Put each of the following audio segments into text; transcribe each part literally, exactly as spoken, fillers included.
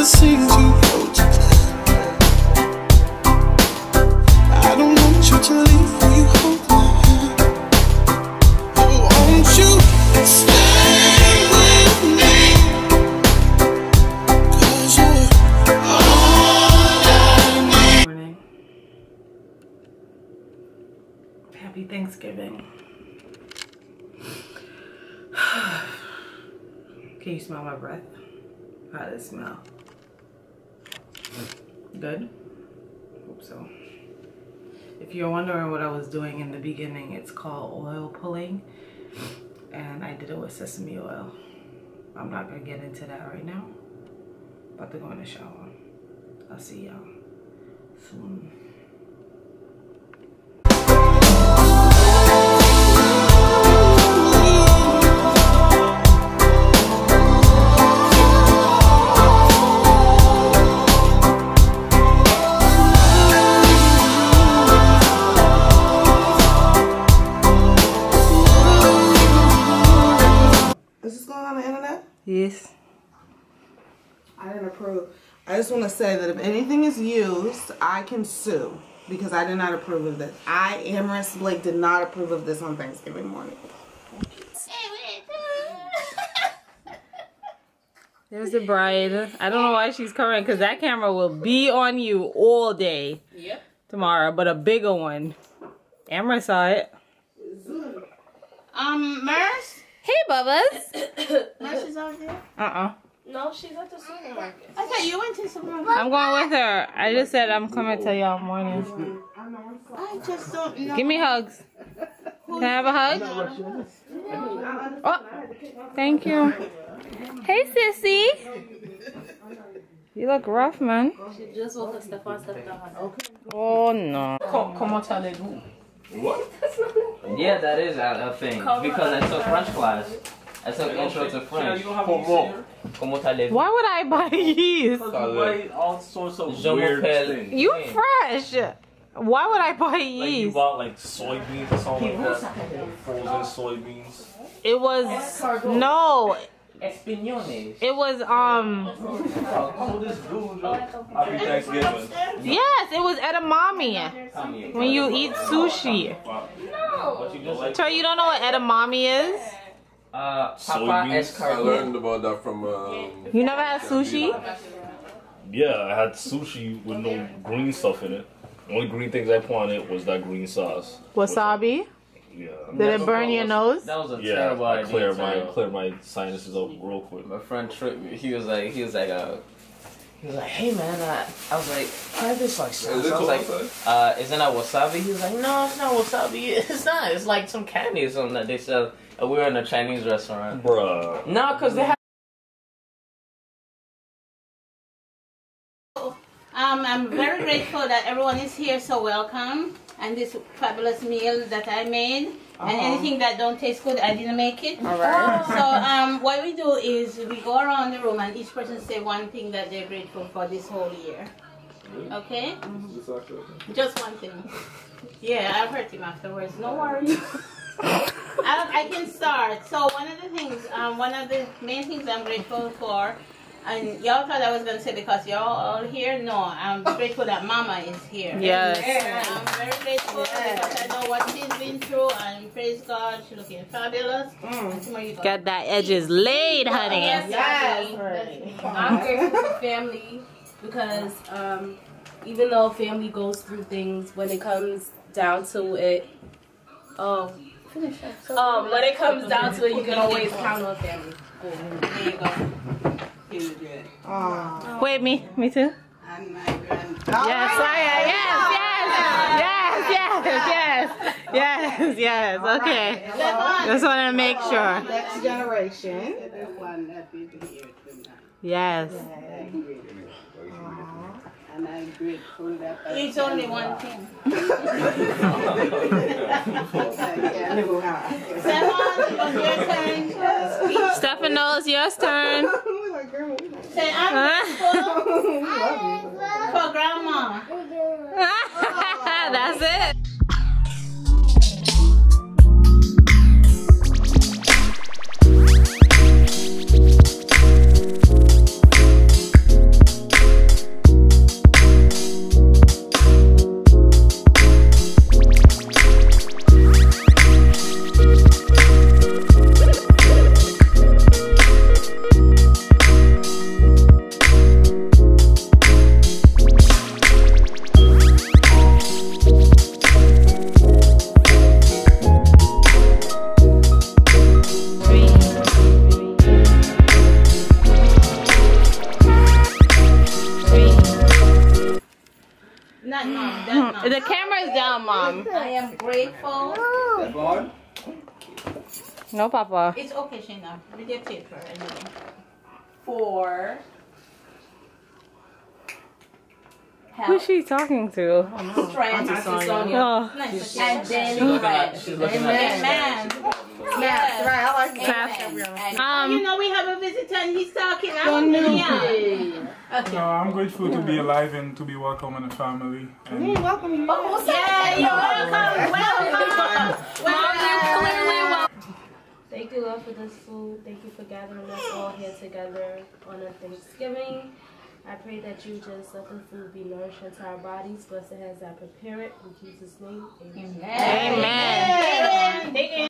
never seen two roads. I don't want you to leave, will you hold my hand? Oh, won't you stay with me? 'Cause you're all I need. Morning. Happy Thanksgiving. Can you smell my breath? How does it smell? Good? Hope so. If you're wondering what I was doing in the beginning, it's called oil pulling. And I did it with sesame oil. I'm not gonna get into that right now. About to go in the shower. I'll see y'all soon. Yes. I didn't approve. I just want to say that if anything is used, I can sue because I did not approve of this. I, Amaris Blake, did not approve of this on Thanksgiving morning. There's the bride. I don't know why she's covering because that camera will be on you all day. Yep. Tomorrow, but a bigger one. Amaris saw it. Um, Maris? Hey, Bubba's. Maris is out there? Uh-uh. No, she's at the supermarket. I thought you went to the supermarket. I'm going with her. I just said I'm coming to y'all morning. I just don't know. Give me hugs. Can I have a hug? Oh, thank you. Hey, sissy. You look rough, man. She just woke up. Stefan stepped on her. Oh, no. Comment allez-vous? What? Yeah, that is a, a thing. Come because on. I took French class. I took intro to French. Why would I buy yeast? You all sorts of Je weird things. You fresh. Why would I buy yeast? Like you bought like soybeans or something like that. Frozen soybeans. It was no. It was um. Yes, it was edamame. When you eat sushi. No. So you don't know what edamame is? Uh, Papa escargot. I learned about that from. Um, you never had sushi? Yeah, I had sushi with no green stuff in it. The only green things I put on it was that green sauce. Wasabi. Yeah. Did it burn your nose? That was a yeah, terrible I idea. Yeah, I cleared my sinuses up real quick. My friend tripped me. He was like, he was like, uh, he was like, hey man, I, I was like, why is this like sauce? I was like, uh, isn't that wasabi? He was like, no, it's not wasabi. It's not. It's like some candy or something that they sell. We were in a Chinese restaurant. Bruh. No, because they have. Um, I'm very grateful that everyone is here, so welcome. And this fabulous meal that I made, uh-huh. and anything that don't taste good, I didn't make it. All right. So um, what we do is we go around the room and each person say one thing that they're grateful for this whole year. Okay? Mm-hmm. Just one thing. Yeah, I've heard him afterwards. No worries. I, I can start. So one of the things, um, one of the main things I'm grateful for. And y'all thought I was going to say because y'all all here? No, I'm grateful that Mama is here. Yes. yes. I'm very grateful yes. because I know what she's been through and praise God, she's looking fabulous. Mm. Got that edges laid, honey. Yes, yes. yes. I'm grateful for family because um, even though family goes through things, when it comes down to it, oh, um, when it comes down to it, you can always count on family. There you go. Wait, me, me too. I'm my grandpa. Yes, I am. Yes, yes, yes, yes, yes, yes, yes. Okay, just want to make sure. Next generation. Everyone happy to hear tonight. Yes. And I'm grateful that it's only one thing. Stefano, it's your turn. Say, I'm grateful for Grandma. That's it. Mom. Dead, Mom. The camera is down, Mom. I am grateful. No, no Papa. It's okay, Shayna. Videotape her anyway. For help. Who's she talking to? Strength, Auntie Sonia. Oh. Nice. And then bread. Amen. Yes, right. I like that. Um, you know, we have a visitor and he's talking. I'm okay. Okay. No, I'm grateful to be alive and to be welcome in the family. And mm, welcome you. Oh, yeah, you're welcome. Welcome. Well, you thank you, Lord, for this food. Thank you for gathering us all here together on a Thanksgiving. I pray that you just let the food be nourishing to our bodies. Blessed hands that prepare it. In Jesus' name, amen. Amen. Amen. Amen.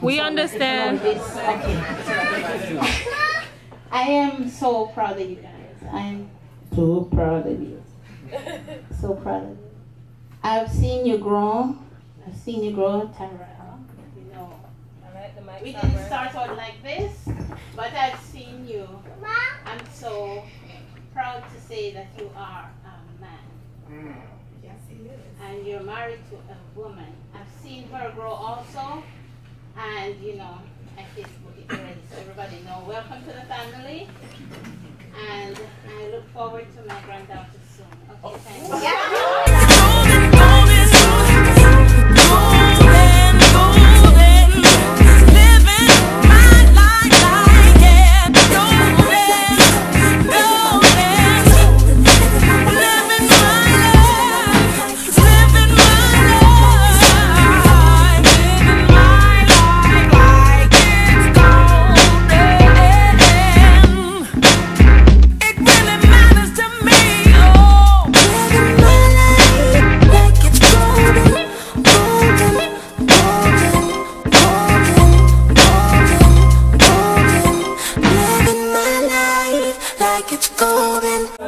We understand. Okay. I am so proud of you guys. I am so proud of you. So proud of you. I've seen you grow. I've seen you grow, Tara. You know. We didn't start out like this, but I've seen you. I'm so proud to say that you are a man. Yes, he is. And you're married to a woman. I've seen her grow also. And you know, I Facebook it already, so everybody know. Welcome to the family, and I look forward to my granddaughter soon. Okay, oh. Thank you. Yeah. It's golden.